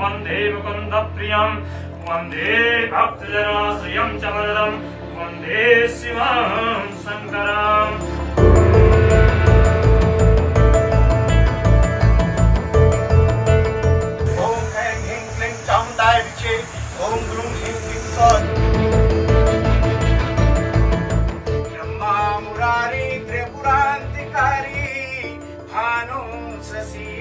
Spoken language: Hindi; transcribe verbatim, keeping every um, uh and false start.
वंदे मुकुंद प्रियम वंदे भक्तजनाश्रियं च वरदं वंदे शिवं शंकरम्। Let's see.